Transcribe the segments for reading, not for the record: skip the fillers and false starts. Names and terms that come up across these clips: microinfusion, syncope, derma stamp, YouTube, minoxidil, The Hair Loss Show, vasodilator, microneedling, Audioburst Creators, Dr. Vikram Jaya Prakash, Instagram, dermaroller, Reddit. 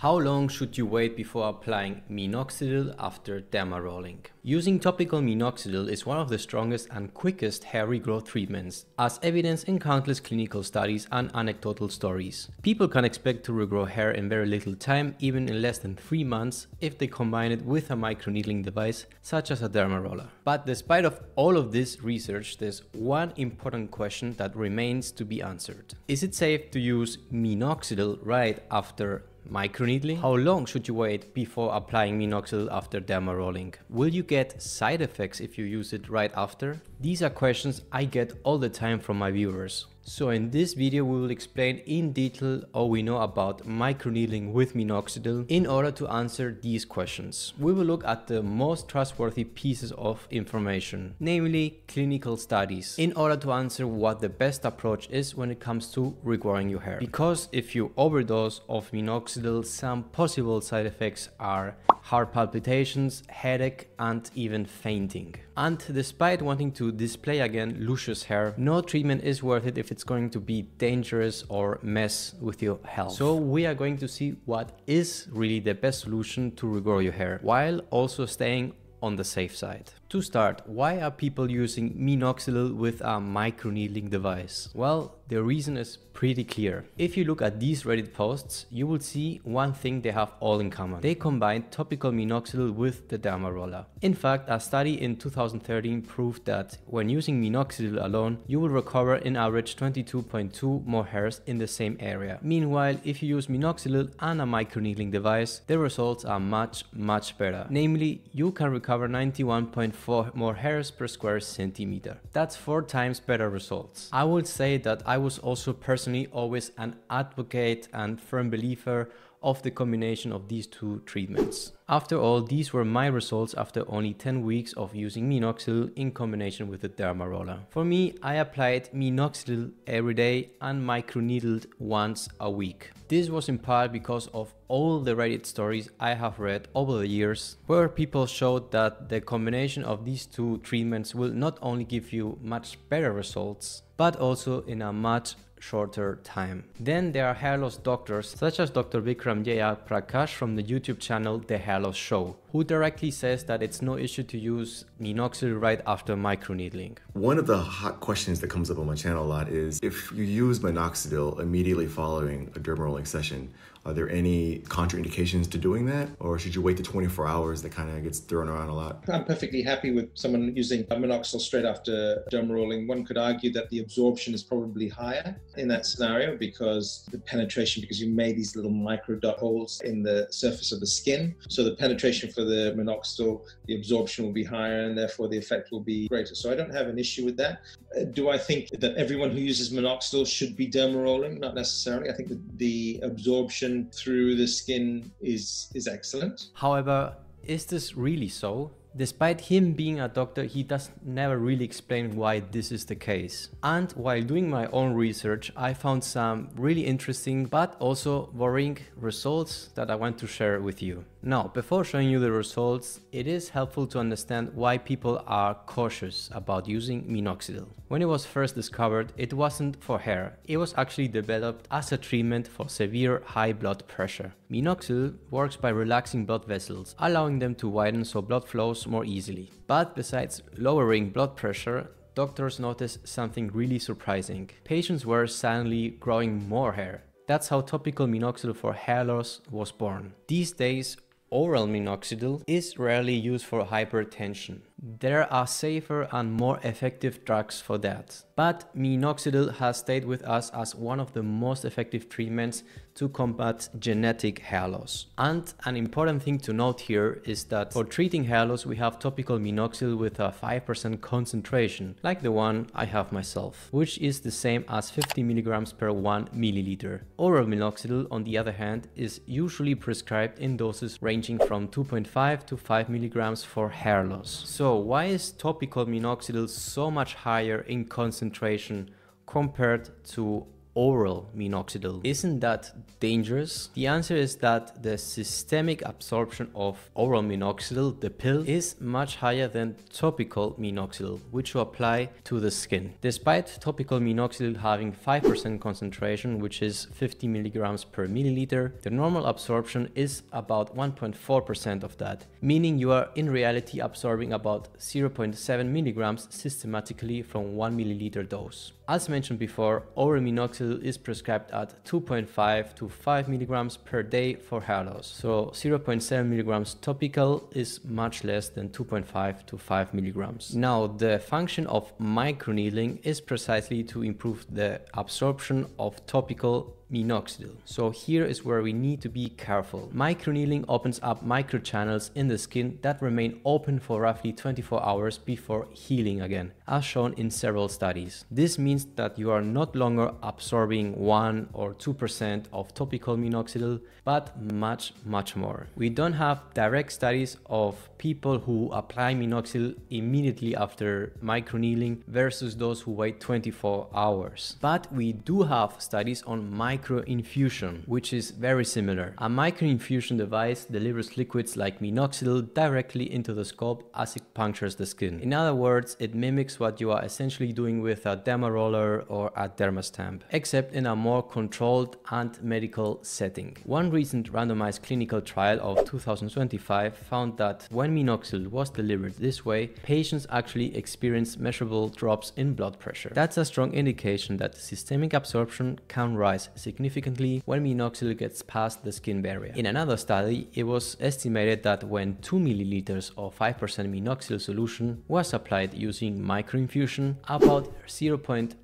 How long should you wait before applying minoxidil after dermarolling? Using topical minoxidil is one of the strongest and quickest hair regrowth treatments, as evidenced in countless clinical studies and anecdotal stories. People can expect to regrow hair in very little time, even in less than 3 months, if they combine it with a microneedling device such as a dermaroller. But despite of all of this research, there's one important question that remains to be answered. Is it safe to use minoxidil right after microneedling? How long should you wait before applying minoxidil after dermarolling? Will you get side effects if you use it right after? These are questions I get all the time from my viewers. So in this video we will explain in detail all we know about microneedling with minoxidil in order to answer these questions. We will look at the most trustworthy pieces of information, namely clinical studies, in order to answer what the best approach is when it comes to regrowing your hair. Because if you overdose of minoxidil, some possible side effects are heart palpitations, headache, and even fainting. And despite wanting to display again luscious hair, no treatment is worth it if it's going to be dangerous or mess with your health. So we are going to see what is really the best solution to regrow your hair while also staying on the safe side. To start, why are people using minoxidil with a microneedling device? Well, the reason is pretty clear. If you look at these Reddit posts, you will see one thing they have all in common. They combine topical minoxidil with the dermaroller. In fact, a study in 2013 proved that when using minoxidil alone, you will recover in average 22.2 more hairs in the same area. Meanwhile, if you use minoxidil and a microneedling device, the results are much better. Namely, you can recover 91.4 more hairs per square centimeter. That's 4 times better results. I would say that I was also personally always an advocate and firm believer of the combination of these two treatments. After all, these were my results after only 10 weeks of using minoxidil in combination with the dermaroller. For me, I applied minoxidil every day and microneedled once a week. This was in part because of all the Reddit stories I have read over the years, where people showed that the combination of these two treatments will not only give you much better results, but also in a much shorter time. Then there are hair loss doctors such as Dr. Vikram Jaya Prakash from the YouTube channel The Hair Loss Show, who directly says that it's no issue to use minoxidil right after microneedling. One of the hot questions that comes up on my channel a lot is, if you use minoxidil immediately following a dermarolling session, are there any contraindications to doing that? Or should you wait the 24 hours? That kind of gets thrown around a lot. I'm perfectly happy with someone using minoxidil straight after dermarolling. One could argue that the absorption is probably higher in that scenario because the penetration, because you made these little micro dot holes in the surface of the skin. So the penetration for the minoxidil, the absorption will be higher and therefore the effect will be greater. So I don't have an issue with that. Do I think that everyone who uses minoxidil should be dermarolling? Not necessarily. I think that the absorption through the skin is excellent. However, is this really so? Despite him being a doctor, he does never really explain why this is the case. And while doing my own research, I found some really interesting but also worrying results that I want to share with you. Now, before showing you the results, it is helpful to understand why people are cautious about using minoxidil. When it was first discovered, it wasn't for hair. It was actually developed as a treatment for severe high blood pressure. Minoxidil works by relaxing blood vessels, allowing them to widen so blood flows more easily. But besides lowering blood pressure, doctors noticed something really surprising. Patients were suddenly growing more hair. That's how topical minoxidil for hair loss was born. These days, oral minoxidil is rarely used for hypertension. There are safer and more effective drugs for that. But minoxidil has stayed with us as one of the most effective treatments to combat genetic hair loss. And an important thing to note here is that for treating hair loss, we have topical minoxidil with a 5% concentration, like the one I have myself, which is the same as 50 milligrams per 1 milliliter. Oral minoxidil, on the other hand, is usually prescribed in doses ranging from 2.5 to 5 milligrams for hair loss. So why is topical minoxidil so much higher in concentration compared to oral minoxidil. Isn't that dangerous? The answer is that the systemic absorption of oral minoxidil, the pill, is much higher than topical minoxidil, which you apply to the skin. Despite topical minoxidil having 5% concentration, which is 50 milligrams per milliliter, the normal absorption is about 1.4% of that, meaning you are in reality absorbing about 0.7 milligrams systematically from 1 milliliter dose. As mentioned before, oral minoxidil is prescribed at 2.5 to 5 milligrams per day for hair loss. So 0.7 milligrams topical is much less than 2.5 to 5 milligrams. Now, the function of microneedling is precisely to improve the absorption of topical minoxidil. So here is where we need to be careful. Microneedling opens up microchannels in the skin that remain open for roughly 24 hours before healing again, as shown in several studies. This means that you are not longer absorbing 1 or 2% of topical minoxidil, but much more. We don't have direct studies of people who apply minoxidil immediately after microneedling versus those who wait 24 hours. But we do have studies on microinfusion, which is very similar. A microinfusion device delivers liquids like minoxidil directly into the scalp as it punctures the skin. In other words, it mimics what you are essentially doing with a dermaroller or a derma stamp, except in a more controlled and medical setting. One recent randomized clinical trial of 2025 found that when minoxidil was delivered this way, patients actually experienced measurable drops in blood pressure. That's a strong indication that systemic absorption can rise significantly when minoxidil gets past the skin barrier. In another study, it was estimated that when 2 milliliters or 5% minoxidil solution was applied using microinfusion, about 0.19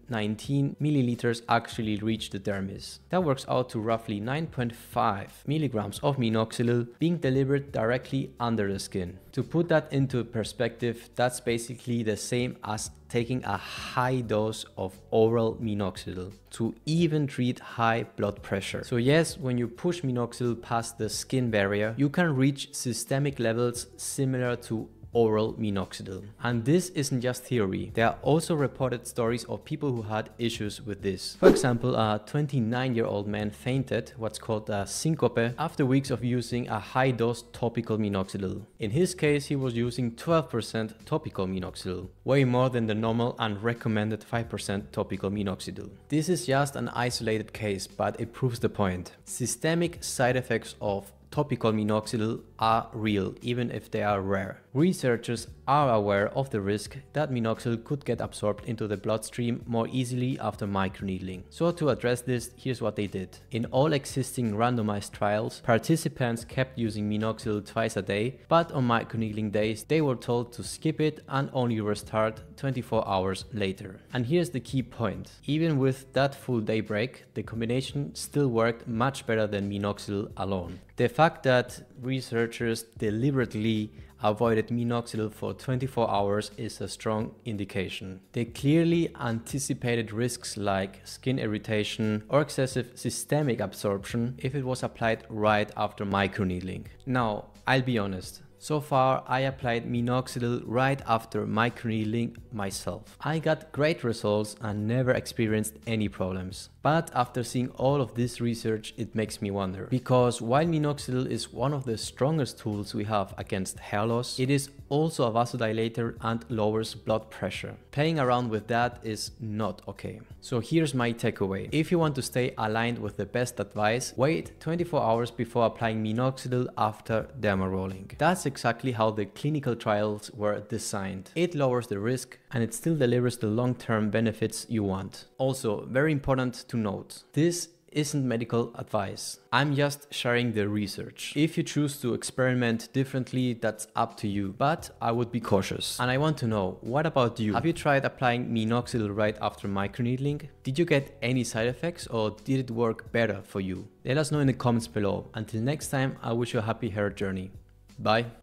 milliliters actually reached the dermis. That works out to roughly 9.5 milligrams of minoxidil being delivered directly under the skin. To put that into perspective, that's basically the same as taking a high dose of oral minoxidil to even treat high blood pressure. So yes, when you push minoxidil past the skin barrier, you can reach systemic levels similar to oral minoxidil. And this isn't just theory. There are also reported stories of people who had issues with this. For example, a 29-year-old man fainted, what's called a syncope, after weeks of using a high-dose topical minoxidil. In his case, he was using 12% topical minoxidil, way more than the normal and recommended 5% topical minoxidil. This is just an isolated case, but it proves the point. Systemic side effects of topical minoxidil are real, even if they are rare. Researchers are aware of the risk that minoxidil could get absorbed into the bloodstream more easily after microneedling. So to address this, here's what they did. In all existing randomized trials, participants kept using minoxidil twice a day, but on microneedling days, they were told to skip it and only restart 24 hours later. And here's the key point. Even with that full day break, the combination still worked much better than minoxidil alone. The fact that researchers deliberately avoided minoxidil for 24 hours is a strong indication. They clearly anticipated risks like skin irritation or excessive systemic absorption if it was applied right after microneedling. Now, I'll be honest. So far, I applied minoxidil right after microneedling myself. I got great results and never experienced any problems. But after seeing all of this research, it makes me wonder. Because while minoxidil is one of the strongest tools we have against hair loss, it is also a vasodilator and lowers blood pressure. Playing around with that is not okay. So here's my takeaway. If you want to stay aligned with the best advice, wait 24 hours before applying minoxidil after dermarolling. That's exactly how the clinical trials were designed. It lowers the risk and it still delivers the long-term benefits you want. Also, very important to note, this isn't medical advice. I'm just sharing the research. If you choose to experiment differently, that's up to you, but I would be cautious. And I want to know, what about you? Have you tried applying minoxidil right after microneedling? Did you get any side effects or did it work better for you? Let us know in the comments below. Until next time, I wish you a happy hair journey. Bye.